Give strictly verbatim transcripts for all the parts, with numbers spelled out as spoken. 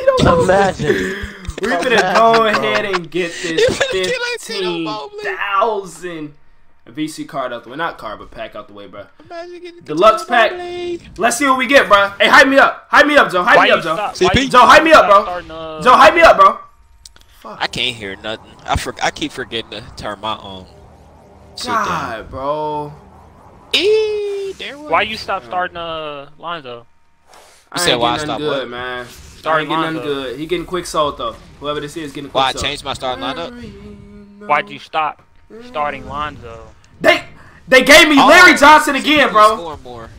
Tito Imagine. We're gonna go ahead and get this fifteen thousand V C card out the way. Not card, but pack out the way, bro. Deluxe pack. Let's see what we get, bro. Hey, hype me up. Hype me up, Joe. Hype me up, Joe. Joe, hype me up, bro. Joe, hype me up, bro. Fuck. I can't hear nothing. I for I keep forgetting to turn my own. God, bro. Eee, there was. Why you stop starting uh Lonzo? You said why I stopped good, man. Starting Lonzo. Good. He getting quick sold though. Whoever this is getting quick sold. Why I changed my starting lineup? Why'd you stop starting Lonzo? They they gave me Larry Johnson again, bro. More.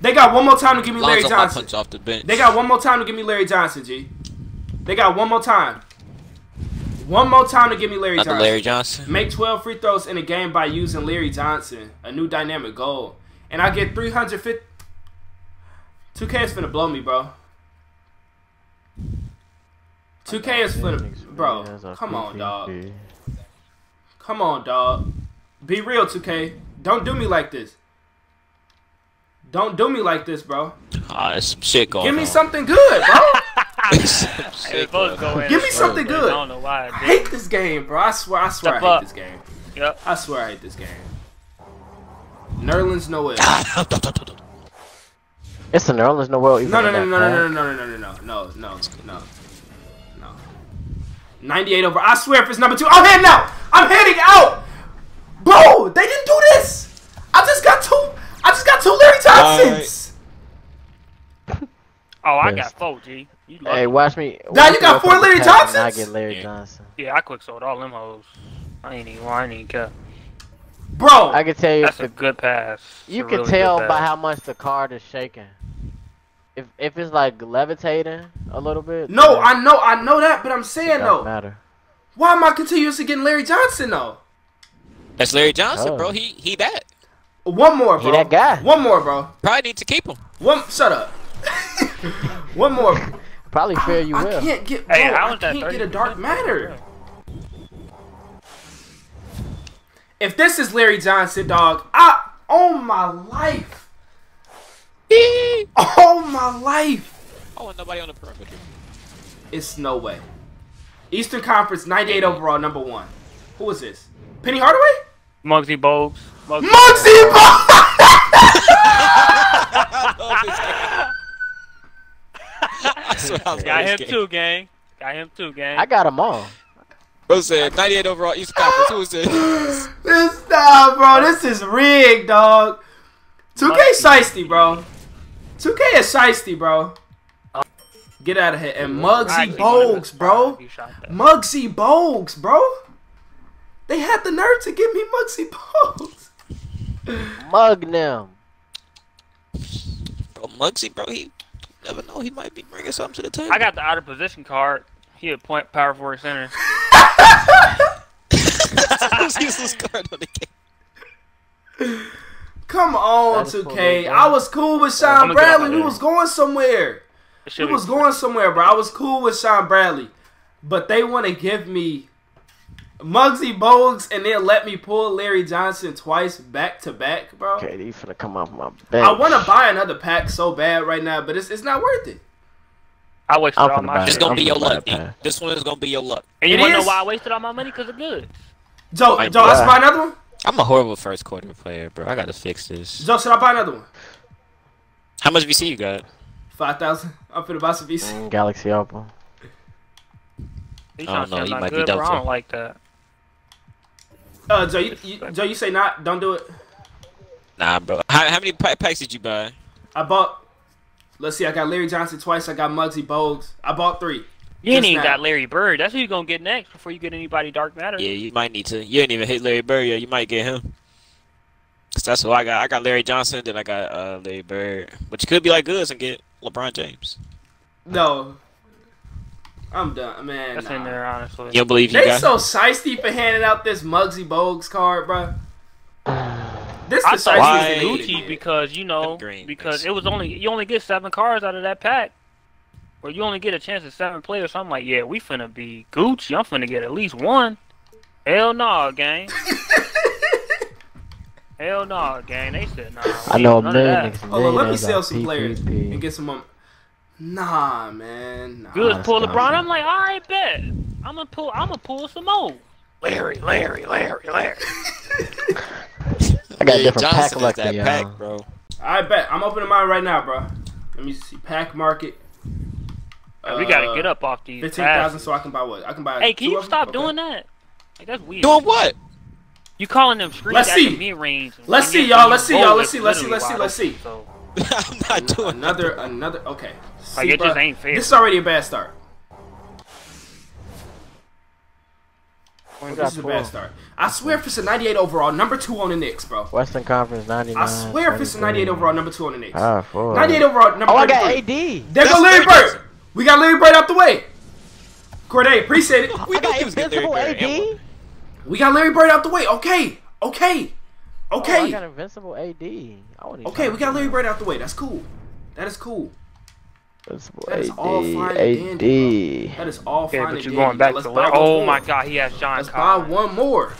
They got one more time to give me Larry Johnson. Off the bench. They got one more time to give me Larry Johnson, G. They got one more time. One more time to give me Larry Johnson. Larry Johnson. Make twelve free throws in a game by using Larry Johnson, a new dynamic goal. And I get three hundred fifty. two K is finna blow me, bro. two K is finna... Bro, come on, dog. Come on, dog. Be real, two K. Don't do me like this. Don't do me like this, bro. Ah, there's some shit going on. Give me something good, bro. Give me something good. I don't know why. I, I hate this game, bro. I swear, I swear, Step I hate up. this game. Yep. I swear, I hate this game. Nerlens Noel. It's the Nerlens Noel. No, no, no, no, no, no, no, no, no, no, no, no, no, no. ninety-eight over. I swear, if it's number two, I'm heading out. I'm heading out, bro. They didn't do this. I just got two. I just got two Larry Johnsons. Right. Oh, I got four, G. You hey, watch me. Now watch you got four Larry Johnsons? I get Larry yeah. Johnson. Yeah, I quick sold all them hoes. I ain't even, I ain't even care. Bro! I can tell you. That's if, a good pass. You can really tell by how much the card is shaking. If if it's like levitating a little bit. No, like, I know, I know that, but I'm saying though. Matter. Why am I continuously getting Larry Johnson though? That's Larry Johnson, oh. bro. He he that. One more, bro. He that guy. One more, bro. Probably need to keep him. One. Shut up. One more. Probably fair you I, will. I can't get, bro, hey, I, I can't get a Dark Matter. If this is Larry Johnson, dog, I own my life. Eee. Own my life. I want nobody on the perimeter. It's no way. Eastern Conference, ninety-eight overall, number one. Who is this? Penny Hardaway? Muggsy Bogues. Muggsy, Muggsy Bogues! Got him game. too, gang. Got him too, gang. I got them all. Bro said ninety-eight overall East Conference. Who is this? This nah, bro. This is rigged, dog. two K shiesty, bro. two K is shiesty, bro. Get out of here. And Muggsy Bogues, bro. Muggsy Bogues, bro. They had the nerve to give me Muggsy Bogues. Mug now. Bro, Muggsy, bro. He. Never know, he might be bringing something to the table. I got the out of position card. He a point power forward center. Come on, two K. I was cool with Shawn Bradley. We was going somewhere. We was going somewhere, bro. I was cool with Shawn Bradley, but they want to give me Muggsy Bogues and then let me pull Larry Johnson twice back to back, bro. Okay, he's finna come off my bench. I want to buy another pack so bad right now, but it's it's not worth it. I wasted all my money. It's gonna be your luck. This one is gonna be your luck. And you wanna know why I wasted all my money? Cause it's good. Joe, Joe, let's buy another one. I'm a horrible first quarter player, bro. I gotta fix this. Joe, should I buy another one? How much V C you got? Five thousand. I'm finna buy some V C. Mm, Galaxy Opal. I don't know. He might be dope. I don't like that. Uh, Joe, you, you, Joe, you say not? Don't do it. Nah, bro. How, how many packs did you buy? I bought. Let's see. I got Larry Johnson twice. I got Muggsy Bogues. I bought three. You ain't even got Larry Bird. That's who you gonna get next before you get anybody Dark Matter. Yeah, you might need to. You ain't even hit Larry Bird yet. You might get him. Cause that's who I got. I got Larry Johnson. Then I got uh, Larry Bird. But you could be like goods and get LeBron James. No. I'm done, man. That's nah. in there, honestly. You believe you they got so shiesty for handing out this Muggsy Bogues card, bro. This I is shiesty Gucci because you know because it was only you only get seven cards out of that pack, or you only get a chance at seven players. So I'm like, yeah, we finna be Gucci. I'm finna get at least one. Hell nah, gang. Hell nah, gang. They said nah. I know, man. Hold on, let me sell some players and get some. Nah, man. Nah, good pull, LeBron. Not... I'm like, all right, bet. I'm gonna pull. I'm gonna pull some more. Larry, Larry, Larry, Larry. I got a different Johnson pack like that pack, bro. I bet. I'm opening mine right now, bro. Let me see. Pack market. Uh, we gotta get up off these. Fifteen thousand, so I can buy what? I can buy. Hey, can you stop okay. doing that? Like, that's weird. Doing what? You calling them screens at the mid range? Let's see, y'all. Let's see, y'all. Let's see. Let's see. Let's see. Let's see. I'm not doing another. Another. Okay. See, like, it bro, just ain't fair. This is already a bad start. Oh, this is a bad start. I swear if it's a ninety-eight overall, number two on the Knicks, bro. Western Conference ninety-nine. I swear if it's a ninety-eight overall, number two on the Knicks. Ah, four. ninety-eight overall, number. Oh, I got A D. There goes Larry Bird. We got Larry Bird out the way. Corday, appreciate it. We got Invincible A D. We got Larry Bird out the way. Okay, okay, okay. Oh, I got Invincible A D. I okay, we got Larry Bird out the way. That's cool. That is cool. That is all fine and dandy. That is all fine and dandy. Oh my God, he has John Collins. Let's buy one more.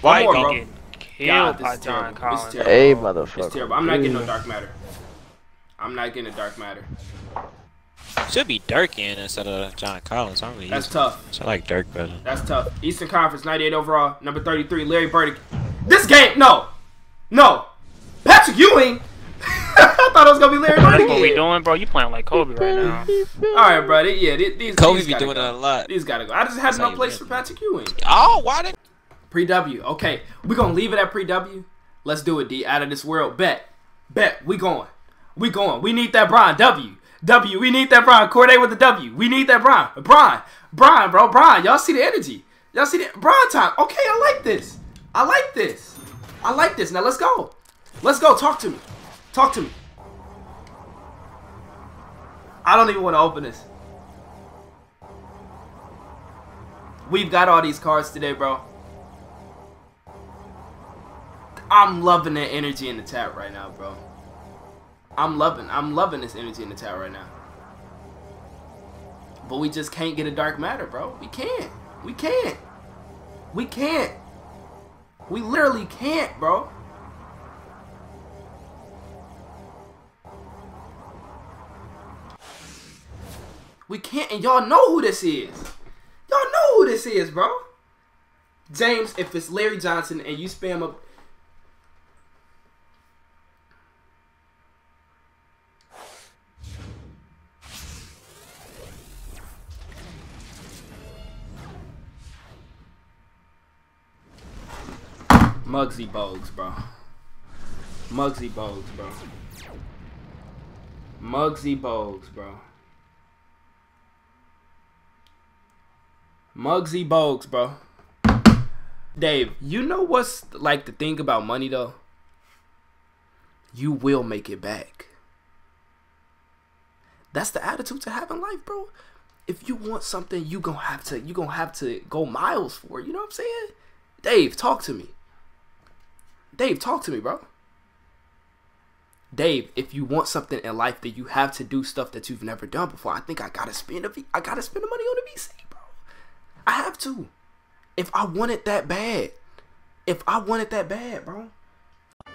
Why are you getting killed by John Collins? Hey, motherfucker. It's terrible. I'm not getting no Dark Matter. I'm not getting a Dark Matter. Should be Dirk in instead of John Collins. I'm really That's tough. I like Dirk better. That's tough. Eastern Conference, ninety-eight overall, number thirty-three, Larry Bird. This game, no, no, Patrick Ewing. I thought it was gonna be Larry Bird. That's what we doing, bro. You playing like Kobe right now. All right, bro. Yeah, these Kobe these be doing go. It a lot. These gotta go. I just had no place for Patrick Ewing. Oh, why did pre-W? Okay, we gonna leave it at pre-W. Let's do it, D. Out of this world, bet, bet. We going, we going. We need that Brian W. W, we need that Brian. Corday with the W. We need that Brian. Brian. Brian, bro. Brian. Y'all see the energy. Y'all see the Brian time. Okay, I like this. I like this. I like this. Now let's go. Let's go. Talk to me. Talk to me. I don't even want to open this. We've got all these cards today, bro. I'm loving that energy in the chat right now, bro. I'm loving, I'm loving this energy in the tower right now. But we just can't get a Dark Matter, bro. We can't. We can't. We can't. We literally can't, bro. We can't, and y'all know who this is. Y'all know who this is, bro. James, if it's Larry Johnson and you spam up... Muggsy Bogues, bro. Muggsy Bogues, bro. Muggsy Bogues, bro. Muggsy Bogues, bro. Dave, you know what's like the thing about money though? You will make it back. That's the attitude to have in life, bro. If you want something, you gonna have to you gonna have to go miles for it. You know what I'm saying? Dave, talk to me. Dave, talk to me, bro. Dave, if you want something in life, that you have to do stuff that you've never done before. I think I gotta spend a v I gotta spend the money on the V C, bro. I have to. If I want it that bad. If I want it that bad, bro.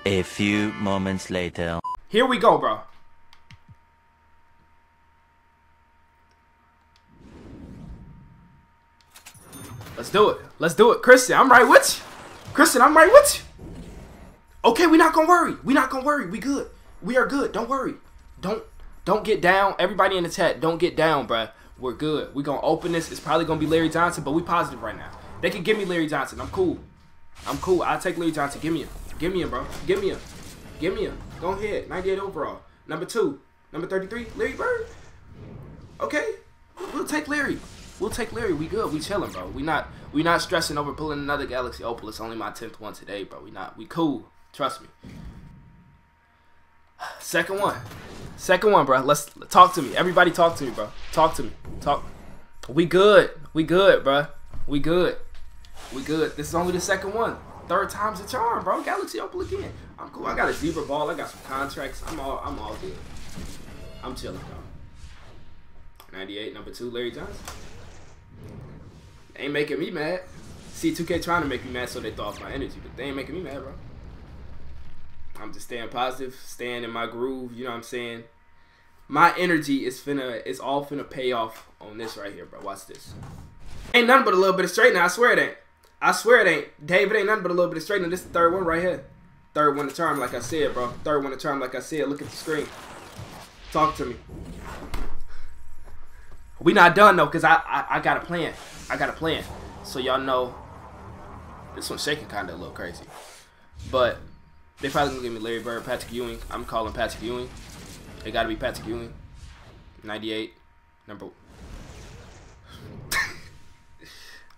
A few moments later. Here we go, bro. Let's do it. Let's do it. Christian, I'm right with you. Christian, I'm right with you. Okay, we're not gonna worry. We're not gonna worry. We good. We are good. Don't worry. Don't don't get down. Everybody in the chat, don't get down, bruh. We're good. We're gonna open this. It's probably gonna be Larry Johnson, but we positive right now. They can give me Larry Johnson. I'm cool. I'm cool. I'll take Larry Johnson. Give me him. Give me him, bro. Give me him. Give me him. Go ahead. ninety-eight overall. Number two. Number thirty-three. Larry Bird. Okay. We'll take Larry. We'll take Larry. We good. We chilling, bro. We not we not stressing over pulling another Galaxy Opal. It's only my tenth one today, bro. We not we cool. Trust me. Second one. Second one, bro. Let's talk to me. Everybody talk to me, bro. Talk to me. Talk. We good. We good, bro. We good. We good. This is only the second one. Third time's a charm, bro. Galaxy Opal again. I'm cool. I got a zebra ball. I got some contracts. I'm all I'm all good. I'm chilling, bro. ninety-eight, number two, Larry Johnson. They ain't making me mad. See, two K trying to make me mad so they thought my energy, but they ain't making me mad, bro. I'm just staying positive, staying in my groove, you know what I'm saying? my energy is finna, it's all finna pay off on this right here, bro. Watch this. Ain't nothing but a little bit of straightening. I swear it ain't. I swear it ain't. David, ain't nothing but a little bit of straightening. This is the third one right here. Third one to term, like I said, bro. Third one to term, like I said. Look at the screen. Talk to me. We not done, though, because I, I, I got a plan. I got a plan. So y'all know this one's shaking kind of a little crazy. But they probably going to give me Larry Bird, Patrick Ewing. I'm calling Patrick Ewing. It got to be Patrick Ewing. ninety-eight. Number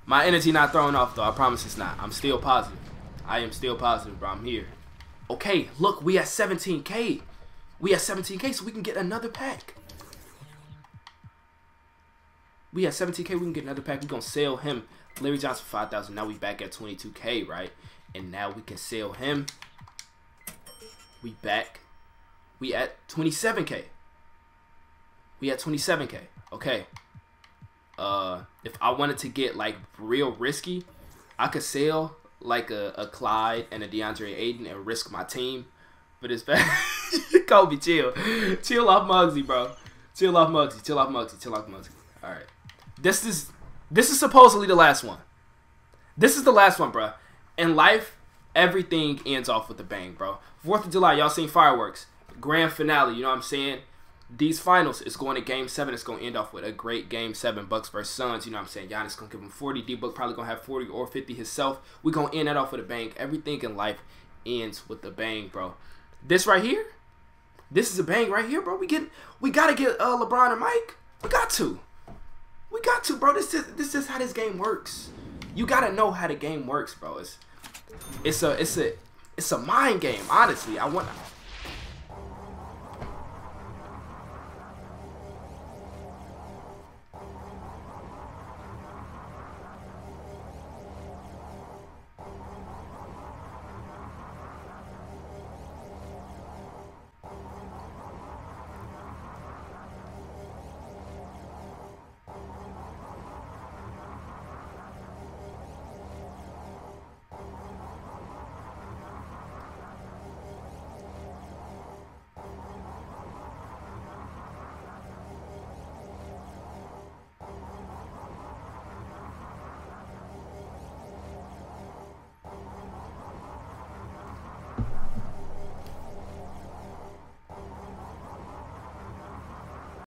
my energy not thrown off, though. I promise it's not. I'm still positive. I am still positive, bro. I'm here. Okay, look. We at seventeen K. We at seventeen K, so we can get another pack. We at seventeen K. We can get another pack. We're going to sell him. Larry Johnson for five thousand. Now we back at twenty-two K, right? And now we can sell him. We back. We at twenty-seven K. We at twenty-seven K. Okay. Uh, if I wanted to get, like, real risky, I could sell, like, a, a Clyde and a DeAndre Aiden and risk my team. But it's bad. Kobe, chill. Chill off Muggsy, bro. Chill off Muggsy. Chill off Muggsy. Chill off Muggsy. All right. This is, this is supposedly the last one. This is the last one, bro. In life, everything ends off with a bang, bro. fourth of July, y'all seen fireworks. Grand finale, you know what I'm saying? These finals, it's going to game seven. It's going to end off with a great game seven. Bucks versus Suns, you know what I'm saying? Giannis going to give him forty. D-Book probably going to have forty or fifty himself. We're going to end that off with a bang. Everything in life ends with a bang, bro. This right here, this is a bang right here, bro. We get, we got to get uh, LeBron and Mike. We got to. We got to, bro. This is, this is how this game works. You got to know how the game works, bro. It's, it's, a, it's, a, it's a mind game, honestly. I want to...